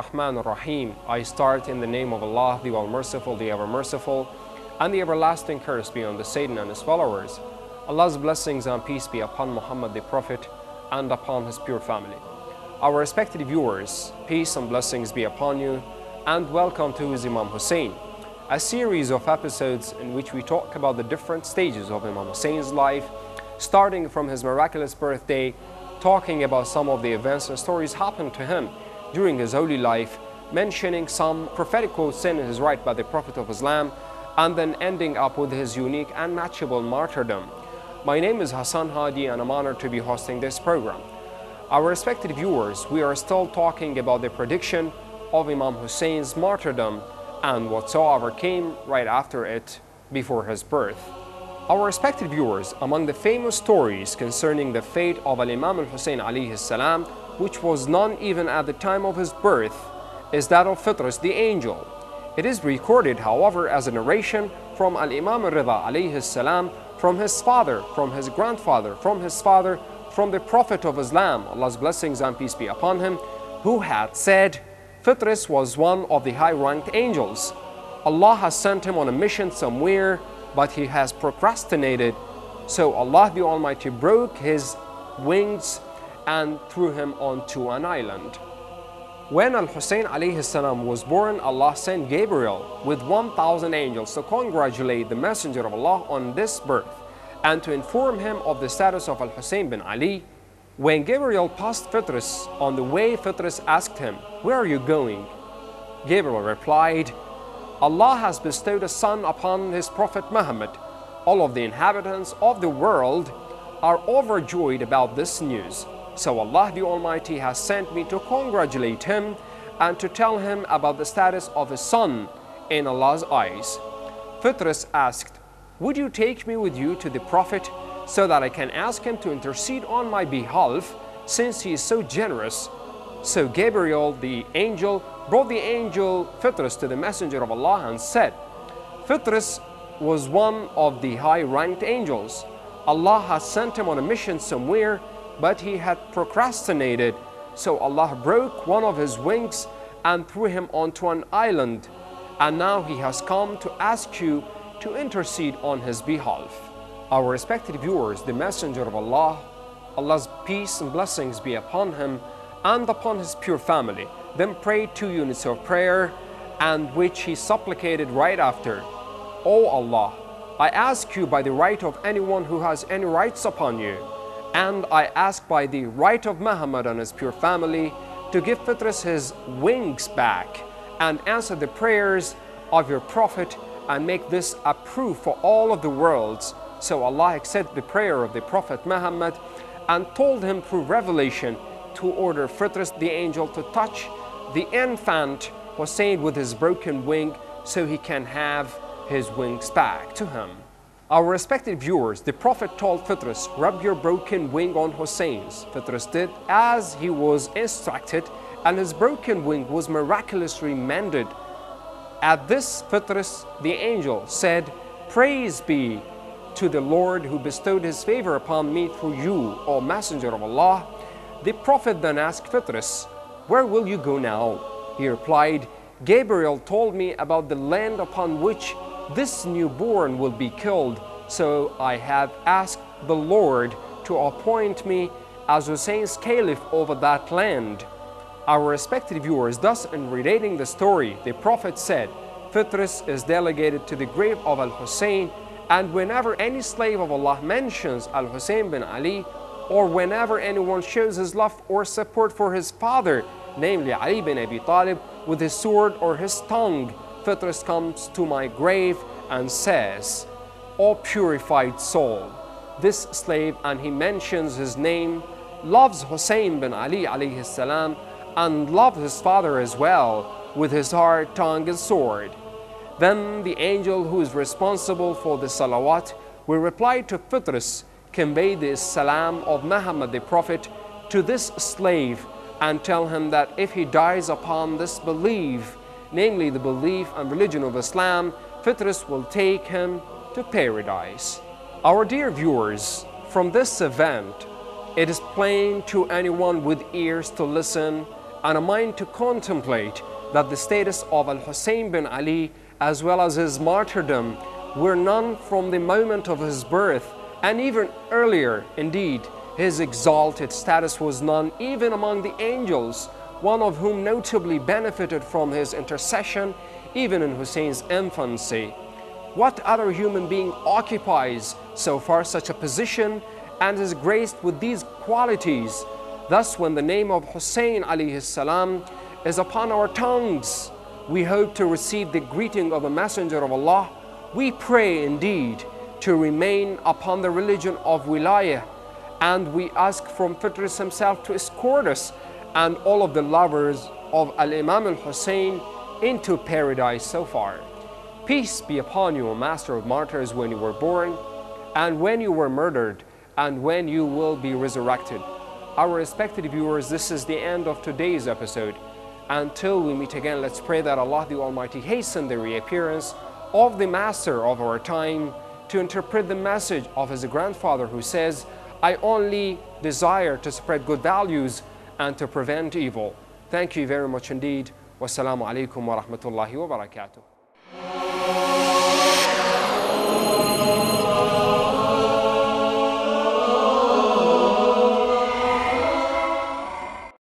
Ar-Rahman Ar-Rahim. I start in the name of Allah, the All-Merciful, the Ever-Merciful, and the everlasting curse be on the Satan and his followers. Allah's blessings and peace be upon Muhammad the Prophet and upon his pure family. Our respected viewers, peace and blessings be upon you, and welcome to Imam Hussein, a series of episodes in which we talk about the different stages of Imam Hussein's life, starting from his miraculous birthday, talking about some of the events and stories happened to him during his holy life, mentioning some prophetic quotes in his right by the Prophet of Islam, and then ending up with his unique and matchable martyrdom. My name is Hassan Hadi, and I'm honored to be hosting this program. Our respected viewers, we are still talking about the prediction of Imam Hussein's martyrdom and whatsoever came right after it before his birth. Our respected viewers, among the famous stories concerning the fate of Al-Imam Al-Hussain alayhi salam, which was none even at the time of his birth, is that of Fitrus the angel. It is recorded, however, as a narration from Al-Imam Riza alayhi salam, from his father, from his grandfather, from his father, from the Prophet of Islam, Allah's blessings and peace be upon him, who had said, Fitrus was one of the high-ranked angels. Allah has sent him on a mission somewhere, but he has procrastinated, so Allah the Almighty broke his wings and threw him onto an island. When Al-Hussein alayhi salam was born, Allah sent Gabriel with 1,000 angels to congratulate the Messenger of Allah on this birth and to inform him of the status of Al-Hussein bin Ali. When Gabriel passed Fitrus on the way, Fitrus asked him, "Where are you going?" Gabriel replied, "Allah has bestowed a son upon his Prophet Muhammad. All of the inhabitants of the world are overjoyed about this news. So Allah the Almighty has sent me to congratulate him and to tell him about the status of his son in Allah's eyes." Fitrus asked, "Would you take me with you to the Prophet so that I can ask him to intercede on my behalf, since he is so generous?" So Gabriel the angel brought the angel Fitrus to the Messenger of Allah and said, "Fitrus was one of the high-ranked angels. Allah has sent him on a mission somewhere, but he had procrastinated, so Allah broke one of his wings and threw him onto an island, and now he has come to ask you to intercede on his behalf." Our respected viewers, the Messenger of Allah, Allah's peace and blessings be upon him and upon his pure family, then prayed 2 units of prayer, and which he supplicated right after. "O Allah, I ask you by the right of anyone who has any rights upon you, and I ask by the right of Muhammad and his pure family to give Fitrus his wings back and answer the prayers of your Prophet, and make this a proof for all of the worlds." So Allah accepted the prayer of the Prophet Muhammad and told him through revelation to order Fitrus the angel to touch the infant Hussein with his broken wing, so he can have his wings back to him. Our respected viewers, the Prophet told Fitrus, "Rub your broken wing on Hussein's." Fitrus did as he was instructed, and his broken wing was miraculously mended. At this, Fitrus the angel said, "Praise be to the Lord who bestowed his favor upon me through you, O Messenger of Allah." The Prophet then asked Fitrus, "Where will you go now?" He replied, "Gabriel told me about the land upon which this newborn will be killed, so I have asked the Lord to appoint me as Hussein's caliph over that land." Our respected viewers, thus in relating the story, the Prophet said, "Fitrus is delegated to the grave of Al-Hussein, and whenever any slave of Allah mentions Al-Hussein bin Ali, or whenever anyone shows his love or support for his father, namely Ali bin Abi Talib, with his sword or his tongue, Fitrus comes to my grave and says, 'O purified soul, this slave,' and he mentions his name, loves Hussein bin Ali alayhi salam, and loved his father as well, with his heart, tongue, and sword." Then the angel who is responsible for the salawat will reply to Fitrus, "Convey the salam of Muhammad the Prophet to this slave, and tell him that if he dies upon this belief, namely the belief and religion of Islam, Fitrus will take him to paradise." Our dear viewers, from this event, it is plain to anyone with ears to listen and a mind to contemplate that the status of Al-Hussein bin Ali, as well as his martyrdom, were none from the moment of his birth, and even earlier. Indeed, his exalted status was none even among the angels, one of whom notably benefited from his intercession even in Hussein's infancy. What other human being occupies so far such a position and is graced with these qualities? Thus, when the name of Hussein alayhi salam is upon our tongues, we hope to receive the greeting of the Messenger of Allah. We pray indeed to remain upon the religion of wilayah, and we ask from Fitrus himself to escort us and all of the lovers of Al-Imam Al-Hussain into paradise so far. Peace be upon you, O Master of Martyrs, when you were born, and when you were murdered, and when you will be resurrected. Our respected viewers, this is the end of today's episode. Until we meet again, let's pray that Allah the Almighty hasten the reappearance of the Master of our time to interpret the message of his grandfather, who says, "I only desire to spread good values and to prevent evil." Thank you very much indeed. Wassalamu alaikum wa rahmatullahi wa barakatuh.